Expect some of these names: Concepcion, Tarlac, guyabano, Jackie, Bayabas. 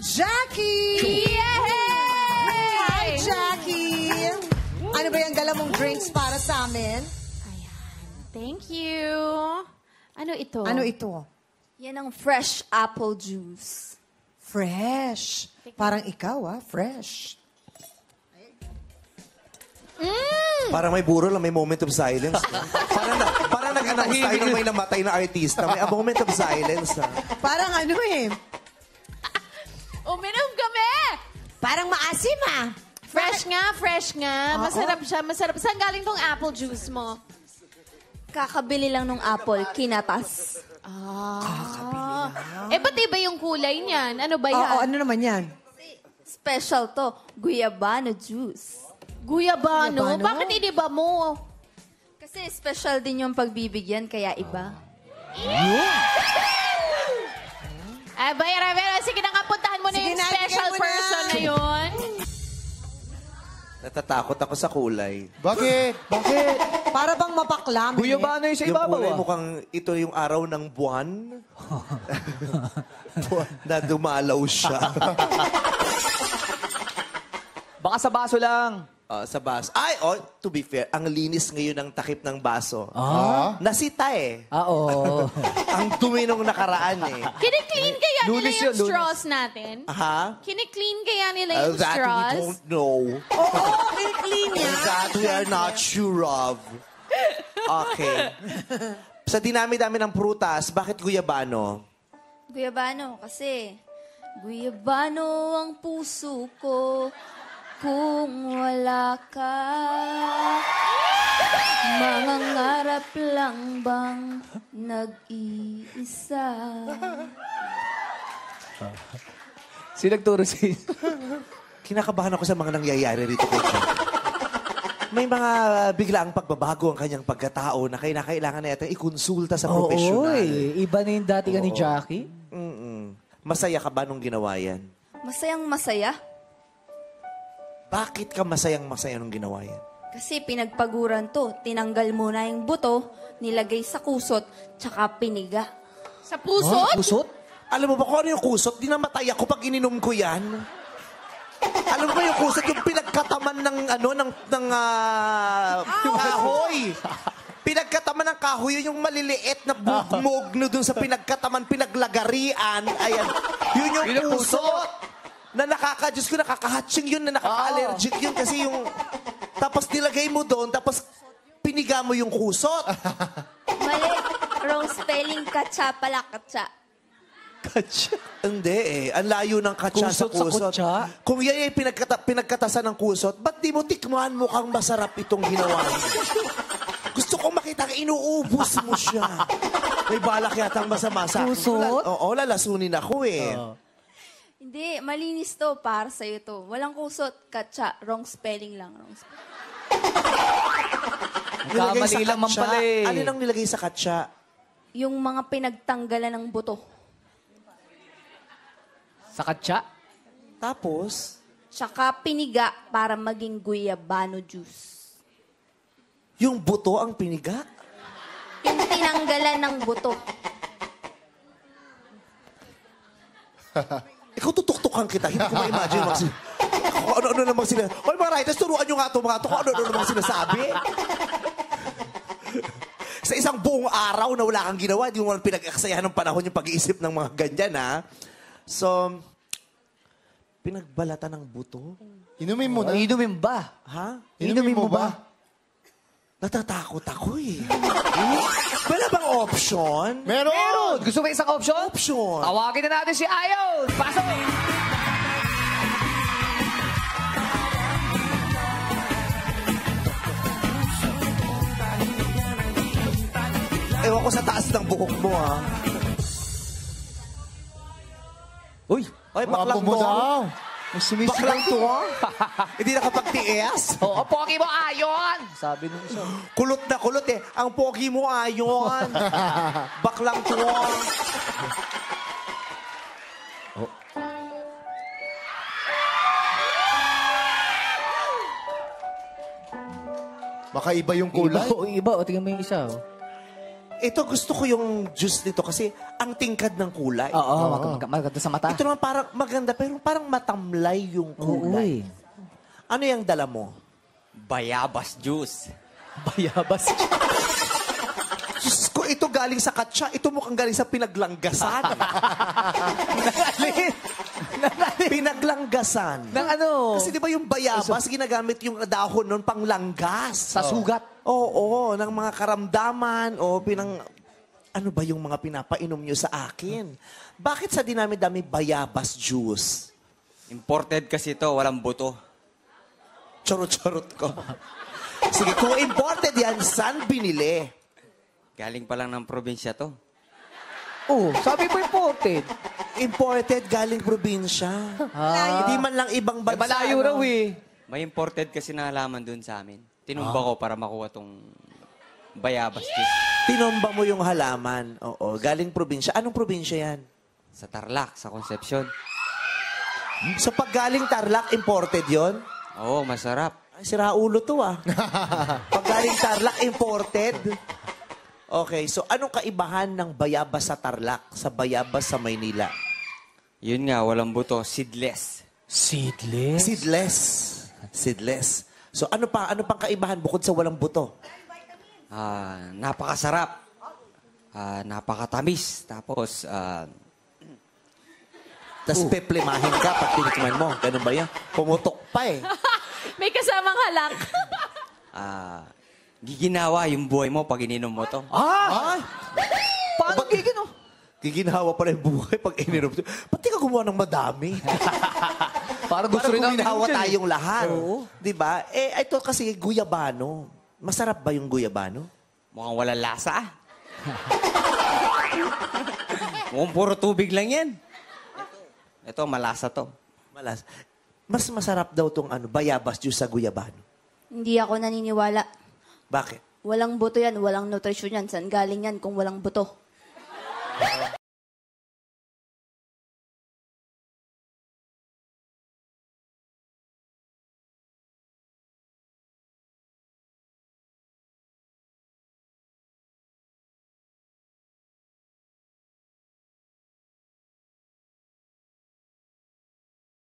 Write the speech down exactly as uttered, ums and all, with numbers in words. Jackie! Yay! Hi, Jackie! Ano ba yung dala mong drinks para sa amin? Ayan. Thank you. Ano ito? Ano ito? Yan ang fresh apple juice. Fresh. Parang ikaw, ah. Fresh. Mm. Parang may burol lang, may moment of silence. Parang na, parang nag-announce tayo ng may namatay na artista. May a moment of silence. Ah. Parang ano eh. Uminom kami! Parang maasim, ah. Fresh nga, fresh nga. Oo. Masarap siya, masarap. Saan galing tong apple juice mo? Kakabili lang ng apple, kinatas. Ah. Kakabili lang. Eh, ba't iba yung kulay niyan? Ano ba yan? Oo, ano naman yan? Special to. Guyabano juice. Guyabano? Guyabano? Bakit iniba mo? Kasi special din yung pagbibigyan, kaya iba. Yeah! Ay, Bayara, Bayara, sige na nga, puntahan mo na sige yung na, special person na. na yun. Natatakot ako sa kulay. Bakit? Bakit? Para bang mapaklam. Guyabano yung sa ibabaw. Yung kulay mukhang ito yung araw ng buwan. Na dumalaw siya. Baka sa baso lang. Uh, sa baso. Ay, oh, to be fair, ang linis ngayon ng takip ng baso. Ah? Nasita eh. Ah, oo. Ang dumi nung nakaraan eh. Kine-clean kaya lunis nila yung yun, straws lunis. natin? Aha? Kine-clean kaya nila uh, yung that straws? That we don't know. Oo, oh, oh, kine-clean yan. That we are not sure of. Okay. Sa dinami-dami ng prutas, bakit guyabano? Guyabano kasi guyabano ang puso ko. Kung wala ka, mangangarap lang bang nag-iisa? Si nagturo si... Kinakabahan ako sa mga nangyayari rito. May mga biglaang pagbabago ang kanyang pagkatao na kailangan na yata ikonsulta sa profesional. Oo, iba na yung dati ka ni Jackie. Mm-mm. Masaya ka ba nung ginawa yan? Masayang masaya. Bakit ka masayang-masaya nung ginawa yan? Kasi pinagpaguran to. Tinanggal mo na yung buto, nilagay sa kusot, tsaka piniga. Sa pusot? Huh? Pusot? Alam mo ba kung ano yung kusot? Dinamatay ako pag ininom ko yan. Alam mo ba yung kusot? Yung pinagkataman ng ano, ng, ng uh, kahoy. Pinagkataman ng kahoy, yun yung maliliit na bugmugno dun sa pinagkataman, pinaglagarian. Ayan. Yun yung Pinag pusot. Na nakaka-Diyos ko, nakaka-hatching yun, na nakaka-allergic yun kasi yung... Tapos nilagay mo doon, tapos piniga mo yung kusot. Mali. Wrong spelling, katsa pala, katsa. Katsa? Hindi eh. Ang layo ng katsa kusot sa kusot. Sa Kung yan ay pinagkata pinagkatasan ng kusot, ba't di mo tikman mukhang masarap itong ginawa? Gusto kong makita ka, inuubos mo siya. May balak yatang masama sa akin. Kusot? Oo, lalasunin ako eh. Uh. Hindi, malinis to. Para sa'yo to. Walang kusot, katsa. Wrong spelling lang. Wrong spelling. Nilagay sa katsa? Eh. Ano lang nilagay sa katsa? Yung mga pinagtanggalan ng buto. Sa katsa? Tapos? Tsaka piniga para maging guyabano juice. Yung buto ang piniga? Yung tinanggalan ng buto. Ikaw tutuktukan kita, hindi ko ma-imagine mag- kung ano-ano namang sila. Hoy mga writers, turuan nyo nga ito mga ito kung ano-ano namang sinasabi. Sa isang buong araw na wala kang ginawa, hindi mo walang pinag-aksayahan ng panahon yung pag-iisip ng mga ganyan, ha? So, pinagbalatan ng buto? Inumin mo na? Inumin ba? Ha? Inumin mo ba? Natatakot ako eh. Wala bang option? Meron! Meron! Gusto mo isang option? Option! Awagin na natin si Ayon! Pasok! Ewan ko sa taas ng buhok mo, ha? Uy! Ay, baklang mo! Baklang to, ha? Hindi nakapag-tiis? Oo, pogi mo, Ayon! Sabi nung isa. Kulot na kulot, eh. Ang pogi mo, Ayon! Baklang to, ha? Oh. Baka iba yung kulay. Iba, o, iba. O, tingnan mo yung isa, o. Ito, gusto ko yung juice nito kasi ang tingkad ng kulay. Oo, oh, oh. mag maganda sa mata. Ito naman parang maganda, pero parang matamlay yung kulay. Uy. Ano yung dala mo? Bayabas juice. Bayabas juice. Diyos ko, ito galing sa katsa. Ito mukhang galing sa pinaglanggasan. Nalin. Nalin. Pinaglanggasan. Ng ano? Kasi di ba yung bayabas, ginagamit yung dahon nun pang langgas. Sa sugat. Oo, ng mga karamdaman o pinang... Ano ba yung mga pinapainom nyo sa akin? Bakit sa dinami-dami bayabas juice? Imported kasi ito, walang buto. Chorot-chorot ko. Sige, kung imported yan, saan binili? Galing pa lang ng probinsya to. Oo, sabi mo imported. Imported, galing probinsya. Ah. Hindi man lang ibang bansa. Malayo raw eh. May imported kasi na halaman dun sa amin. Tinumba ah. ko para makuha tong bayabas. Yeah! Tinumba mo yung halaman. Oo. Galing probinsya. Anong probinsya yan? Sa Tarlac, sa Concepcion. Hmm? So pag galing Tarlac, imported yon? Oo, masarap. Ay, siraulo to ah. Pag galing Tarlac, imported. Okay, so anong kaibahan ng bayabas sa Tarlac sa bayabas sa Maynila? Yun nga, walang buto. Seedless. Seedless? Seedless. Seedless. So, ano pa? Ano pang kaibahan bukod sa walang buto? Uh, napakasarap. Uh, napakatamis. Tapos, uh, tapos uh. peplemahin ka pag tinikman mo. Ganun ba yan? Pumutok pa eh. May kasamang halak. uh, giginawa yung buhay mo pag ininom mo to. Ah! Ay! Paano giginawa? Giginawa pala yung buhay pag ininom to. Pati ka gumawa ng madami. Para gusto rin ginawa tayong lahat. Oo. Diba? Eh, ito kasi guyabano. Masarap ba yung guyabano? Mukhang wala lasa. Mukhang puro tubig lang yan. Ito, malasa to. Malasa. Mas masarap daw tong ano, bayabas juice sa guyabano. Hindi ako naniniwala. Bakit? Walang buto yan, walang nutrition yan. Saan galing yan kung walang buto?